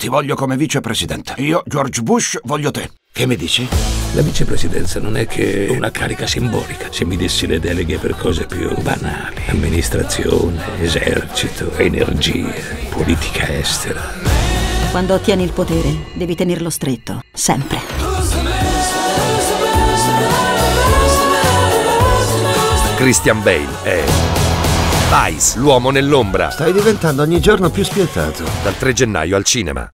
Ti voglio come vicepresidente. Io, George Bush, voglio te. Che mi dici? La vicepresidenza non è che una carica simbolica. Se mi dessi le deleghe per cose più banali, amministrazione, esercito, energia, politica estera. Quando ottieni il potere, devi tenerlo stretto, sempre. Christian Bale è Vice, l'uomo nell'ombra. Stai diventando ogni giorno più spietato. Dal 3 gennaio al cinema.